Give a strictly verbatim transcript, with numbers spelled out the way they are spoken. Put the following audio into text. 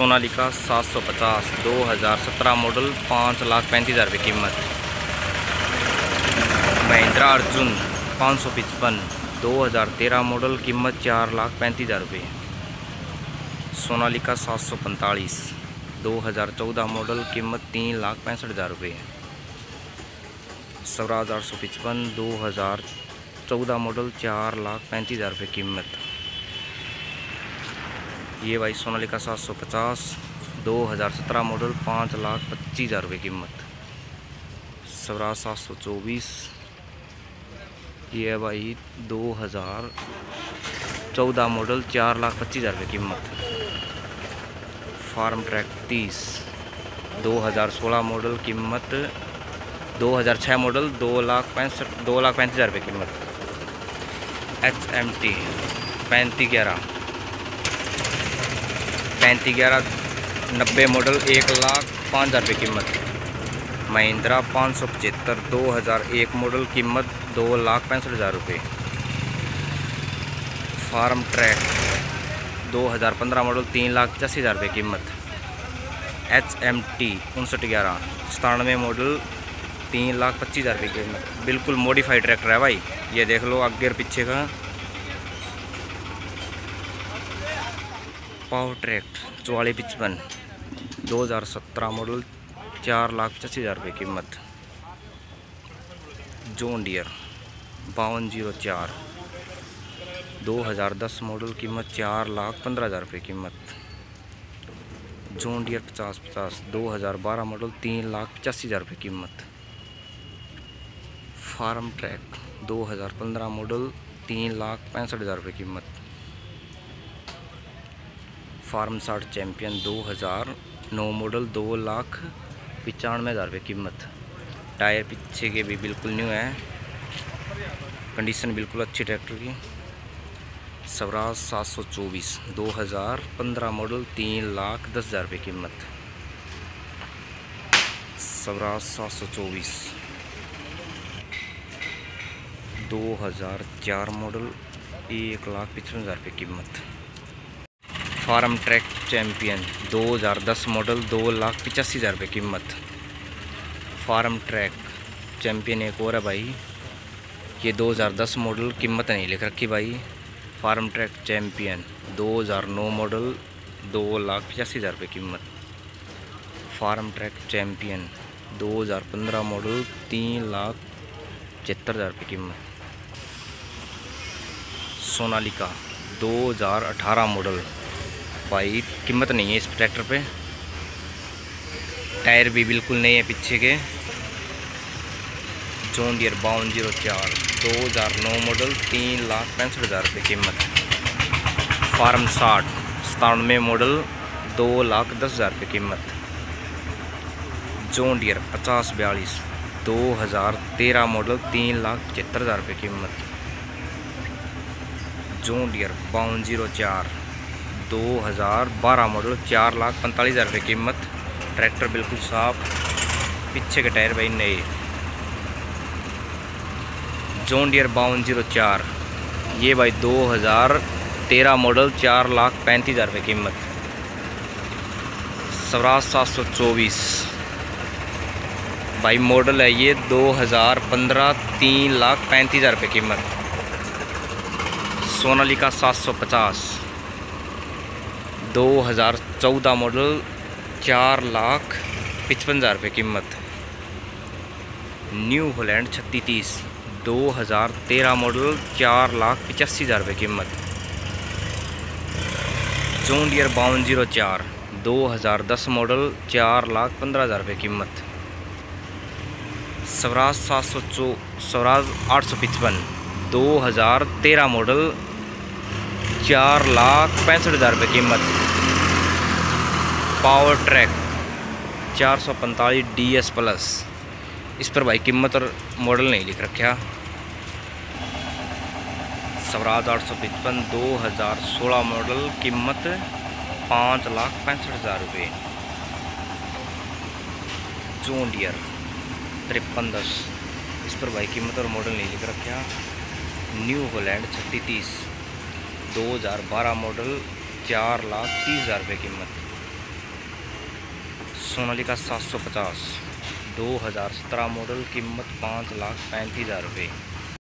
सोनालिका सात सौ पचास दो हज़ार सत्रह मॉडल पाँच लाख पैंतीस हज़ार रुपये कीमत। महिंद्रा अर्जुन पाँच सौ पचपन दो हज़ार तेरह मॉडल कीमत चार लाख पैंतीस हज़ार रुपये। सोनालिका सात सौ पैंतालीस दो हज़ार चौदह मॉडल कीमत तीन लाख पैंसठ हज़ार रुपये। स्वराज आठ सौ पचपन दो हज़ार चौदह मॉडल चार लाख पैंतीस हज़ार रुपये कीमत। ये भाई सोनालिका सात सौ पचास दो हज़ार सत्रह मॉडल पाँच लाख पच्चीस हज़ार रुपये कीमत। स्वराज सात सौ चौबीस ये भाई दो हज़ार चौदह मॉडल चार लाख पच्चीस हज़ार रुपये कीमत। फार्म ट्रैक तीस दो हज़ार सोलह मॉडल कीमत दो हज़ार छः मॉडल दो लाख पैंसठ दो लाख पैंतीस हज़ार रुपये कीमत। एच एम टी पैंतीस ग्यारह पैंतीस ग्यारह नब्बे मॉडल एक लाख पाँच हज़ार रुपये कीमत। महिंद्रा पाँच सौ पचहत्तर दो हज़ार एक मॉडल कीमत दो लाख पैंसठ हज़ार रुपये। फार्म ट्रैक दो हज़ार पंद्रह मॉडल तीन लाख पचासी हज़ार रुपये कीमत। एच एम टी उनसठ ग्यारह सतानवे मॉडल तीन लाख पच्चीस हज़ार रुपये कीमत। बिल्कुल मॉडिफाइड ट्रैक्टर है भाई, ये देख लो आगे और पीछे का। पावरट्रैक चौवालीस पचपन दो हज़ार सत्रह मॉडल चार लाख पचासी हज़ार रुपये कीमत। जॉन डियर बावन जीरो चार दो हज़ार दस मॉडल कीमत चार लाख पंद्रह हज़ार रुपये कीमत। जॉन डियर पचास पचास दो हज़ार बारह मॉडल तीन लाख पचासी हज़ार रुपये कीमत। फार्म ट्रैक दो हज़ार पंद्रह मॉडल तीन लाख पैंसठ हज़ार रुपये कीमत। फार्म साठ चैम्पियन दो हज़ार नौ मॉडल दो लाख पचानवे हज़ार रुपये कीमत। टायर पीछे के भी बिल्कुल न्यू है, कंडीशन बिल्कुल अच्छी ट्रैक्टर की। स्वराज सात सौ चौबीस दो हज़ार पंद्रह मॉडल तीन लाख दस हज़ार रुपये कीमत। स्वराज सात सौ चौबीस दो हज़ार चार मॉडल एक लाख पचपन हज़ार रुपये कीमत। फार्म ट्रैक चैम्पियन दो हज़ार दस मॉडल दो लाख पचासी हज़ार रुपये कीमत। फार्म ट्रैक चैम्पियन एक और है भाई, ये दो हज़ार दस मॉडल कीमत नहीं लिख रखी भाई। फार्म ट्रैक चैम्पियन दो हज़ार नौ मॉडल दो लाख पचासी हज़ार रुपये कीमत। फार्म ट्रैक चैम्पियन दो हज़ार पंद्रह मॉडल तीन लाख पचहत्तर हज़ार रुपये कीमत। सोनालिका दो हज़ार अठारह मॉडल भाई कीमत नहीं है इस ट्रैक्टर पे, टायर भी बिल्कुल नहीं है पीछे के। जॉन डियर बावन जीरो चार दो हज़ार नौ मॉडल तीन लाख पैंसठ हज़ार रुपये कीमत। फार्म साठ सतानवे मॉडल दो लाख दस हज़ार रुपये कीमत। जॉन डियर पचास बयालीस दो हज़ार तेरह मॉडल तीन लाख पचहत्तर हज़ार रुपये कीमत। जॉन डियर बावन जीरो चार दो हज़ार बारह मॉडल चार लाख पैंतालीस हज़ार रुपये कीमत। ट्रैक्टर बिल्कुल साफ, पीछे के टायर भाई नए। जॉन डियर बावन जीरो चार ये भाई दो हज़ार तेरह मॉडल चार लाख पैंतीस हज़ार रुपये कीमत। स्वराज सात सौ चौबीस भाई मॉडल है ये दो हज़ार पंद्रह तीन लाख पैंतीस हज़ार रुपये कीमत। सोनालिका सात सौ पचास दो हज़ार चौदह मॉडल चार लाख पचपन हज़ार रुपये कीमत। न्यू होलैंड छत्तीस तीस दो हज़ार तेरह मॉडल चार लाख पचासी हज़ार रुपये कीमत। जॉन डियर बावन जीरो चार दो हज़ार दस मॉडल चार लाख पंद्रह हज़ार रुपये कीमत। स्वराज सात सौ चौ स्वराज आठ सौ पचपन दो हज़ार तेरह मॉडल चार लाख पैंसठ हज़ार रुपये कीमत। पावर ट्रैक चार सौ पैंतालीस डी एस प्लस, इस पर भाई कीमत और मॉडल नहीं लिख रखा। स्वराज आठ सौ पचपन दो हज़ार सोलह मॉडल कीमत पाँच लाख पैंसठ हज़ार रुपये। जॉन डियर तिरपन दस, इस पर भाई कीमत और मॉडल नहीं लिख रखा। न्यू होलैंड छत्तीस तीस दो हज़ार बारह मॉडल चार लाख तीस हज़ार रुपये कीमत। सोनालिका सात सौ पचास दो हज़ार सत्रह मॉडल, कीमत पाँच लाख पैंतीस हज़ार रुपये।